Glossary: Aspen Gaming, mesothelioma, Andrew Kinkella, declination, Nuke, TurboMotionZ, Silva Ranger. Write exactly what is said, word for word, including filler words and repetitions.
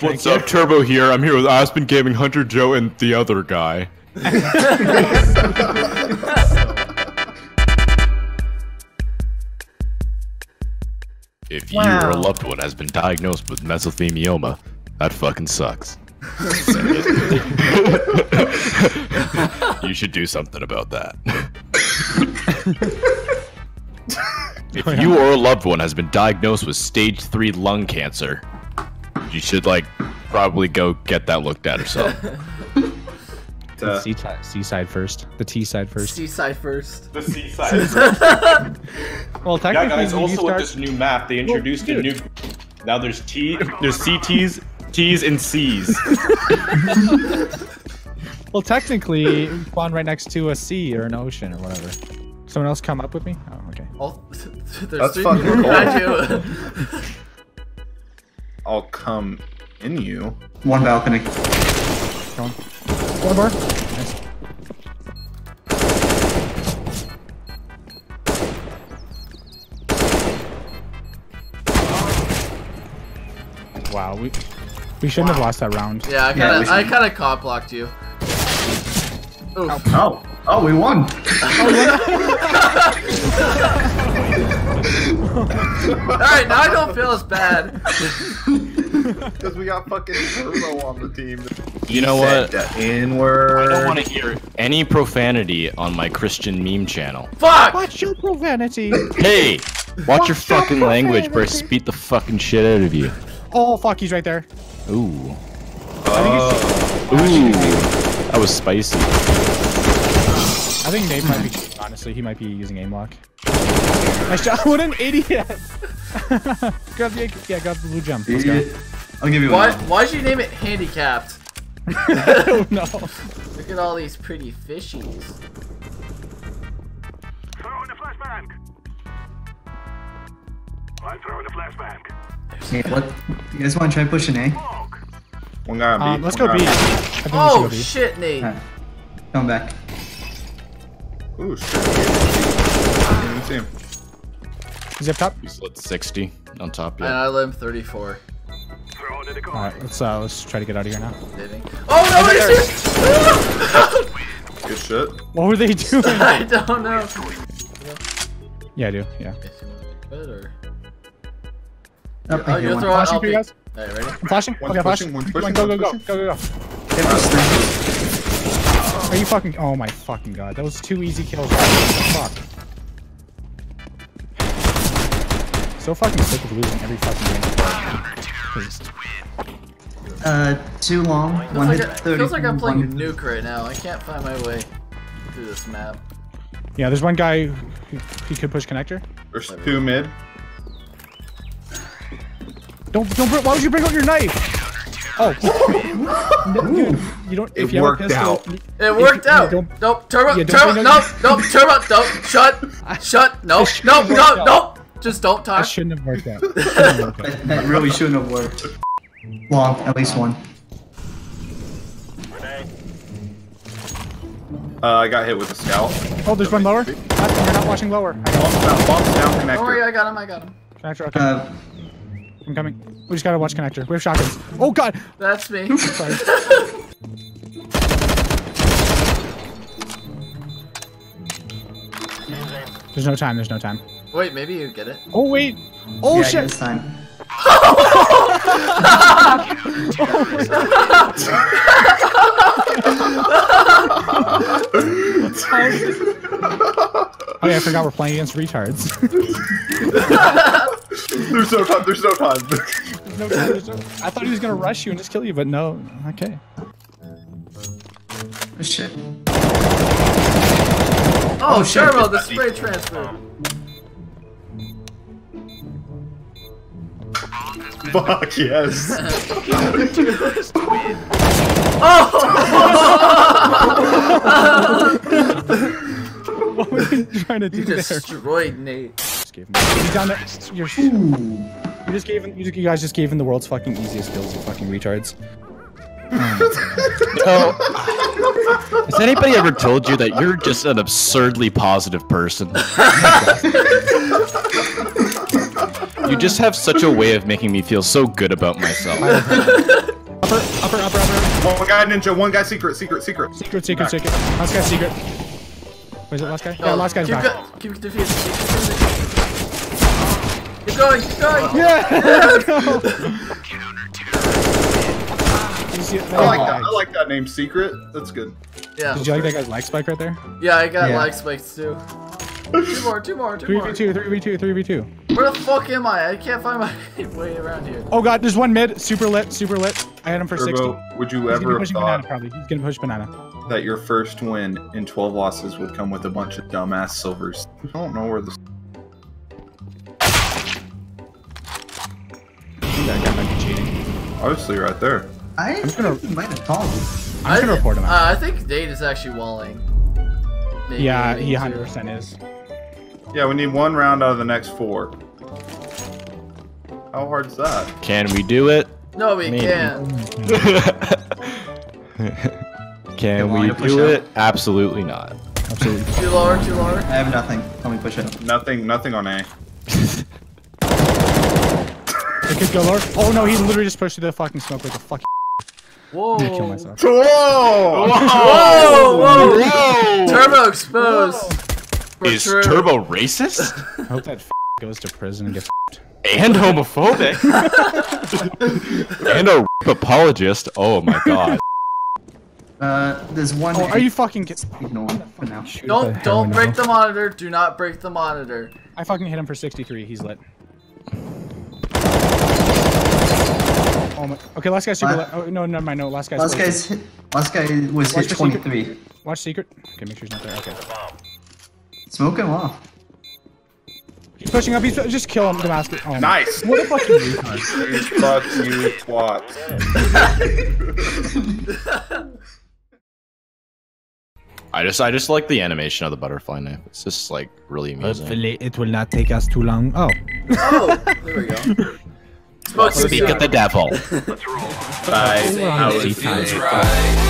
What's up, Turbo here. I'm here with Aspen Gaming, Hunter Joe, and the other guy. If you wow. or a loved one has been diagnosed with mesothelioma, that fucking sucks. You should do something about that. If you or a loved one has been diagnosed with stage three lung cancer, you should like probably go get that looked at herself. Uh, C, C side first. The T side first. C side first. The C side first. Well, technically, yeah, guys. Also, start... with this new map, they introduced oh, a new. Now there's T. There's C Ts, Ts, and Cs. Well, technically, spawn right next to a sea or an ocean or whatever. Someone else come up with me? Oh, okay. All... That's fucking cool. I'll come in you. One balcony. One. One bar. Nice. Wow, we we shouldn't wow. have lost that round. Yeah, I kind of yeah, I kind of cop blocked you. Oof. Oh. oh, oh, we won. Alright, now I don't feel as bad. Because we got fucking Turbo on the team. You know what? Inward. I don't want to hear any profanity on my Christian meme channel. Fuck! Watch your profanity. Hey! Watch, watch your fucking your language, bro. Speak the fucking shit out of you. Oh, fuck, he's right there. Ooh. Oh. Uh, ooh. That was spicy. I think Nate might be cheating, honestly. He might be using aim lock. Nice job. What an idiot! Grab the yeah, grab the blue jump. Let's go. I'll give you one. Why? Why did you name it handicapped? I don't know. Look at all these pretty fishies. Throw in the flashbang. I throw in the flashbang. Hey, what? You guys want to try pushing A? One guy on B. Um, let's go B. Oh shit, Nate. Right. Come back. Ooh shit. Him. He's up top. He's lit sixty on top. Yeah. And I let him thirty-four. Alright, let's uh, let's try to get out of here now. Oh no! He's here. Good shit. What were they doing? I don't know. Yeah, I do. Yeah. Better. Up oh, you're throwing flashing for you guys. All right, ready? I'm flashing. One okay, flashing. One pushing. Go go go go go go. Are you fucking? Oh my fucking god! That was two easy kills. Fuck. So fucking sick of losing every fucking game. Uh, too long. Feels like, I, feels like I'm playing Nuke right now. I can't find my way through this map. Yeah, there's one guy who, who could push connector. There's two mid. Don't don't. Why would you bring out your knife? Oh, dude, you don't. If it you worked pistol, out. It worked you, out. Don't, nope. Turbo. Yeah, turbo. Nope. Nope. Turbo. Don't. Shut. Shut. Nope. Nope. Nope. Nope. Just don't talk. That shouldn't have worked out. That really shouldn't have worked. Long, at least one. Uh, I got hit with a scout. Oh, there's one lower. You're not watching lower. Bombs down, bombs down, connector. Don't worry, I got him, I got him. Connector, okay. Uh, I'm coming. We just gotta watch connector. We have shotguns. Oh god! That's me. Sorry. There's no time, there's no time. Wait, maybe you get it. Oh wait! Oh yeah, shit! This time. Oh yeah, I forgot we're playing against retards. There's no time. There's no time. There's no time. There's no... I thought he was gonna rush you and just kill you, but no. Okay. Oh, shit. Oh, Sherbo, oh, the spray transfer. Fuck yes! Oh! What were you trying to do there? You destroyed Nate. Just gave him. He's down there. You're, you just gave him. You guys just gave him the world's fucking easiest kills, you fucking retards. Oh. Has anybody ever told you that you're just an absurdly positive person? You just have such a way of making me feel so good about myself. Upper, upper, upper, upper. One guy ninja, one guy secret, secret, secret. Secret, secret, back. secret. Last guy secret. Where's it, last guy? Oh, yeah, last guy's keep back. Go, keep defusing. Keep going, keep going. Yeah! Yes. No. I like that, I like that name, Secret. That's good. Yeah. Did you like that guy's lag spike right there? Yeah, I got yeah. lag spikes too. Two more, two more, two three more. three v two, three v two, three v two. Where the fuck am I? I can't find my way around here. Oh god, there's one mid. Super lit, super lit. I had him for Turbo, sixty. Would you He's ever have thought banana, He's gonna push banana. that your first win in twelve losses would come with a bunch of dumbass silvers? I don't know where this... That guy might be cheating. Obviously right there. I I'm gonna... think he might have called you. I'm I, gonna report him out. Uh, I think Dade is actually walling. Maybe, yeah, maybe he one hundred percent is. Yeah, we need one round out of the next four. How hard's that? Can we do it? No, we maybe. can't. Can, can we do it? Out? Absolutely not. Absolutely. Too lower, too lower. I have nothing. Let me push it. Nothing, nothing on A. It could go lower. Oh no, he literally just pushed through the fucking smoke like a fucking. Whoa. I'm gonna kill myself. Whoa! Whoa! Whoa! Whoa! Whoa! Turbo exposed! Whoa. Is true. Turbo racist? I hope that f goes to prison and gets f***ed. And homophobic! And a rape apologist. Oh my god. Uh, there's one- oh, are you fucking get- Ignore him for now. Don't- don't break the monitor. Do not break the monitor. I fucking hit him for sixty-three. He's lit. Oh my, okay, last guy's super. Uh, oh, no, never mind. No, last guy's. Last guy's. Hit, last guy was Watch hit twenty-three. Secret. Watch secret. Okay, make sure he's not there. Okay. Smoke him off. He's pushing up. He's just kill him. Damascus. Oh, nice. What a fucking retard. You fuck you twat. I just, I just like the animation of the butterfly knife. It's just like really amazing. Hopefully, it will not take us too long. Oh. Oh, there we go. Speak of the devil. Let's roll. Five hours.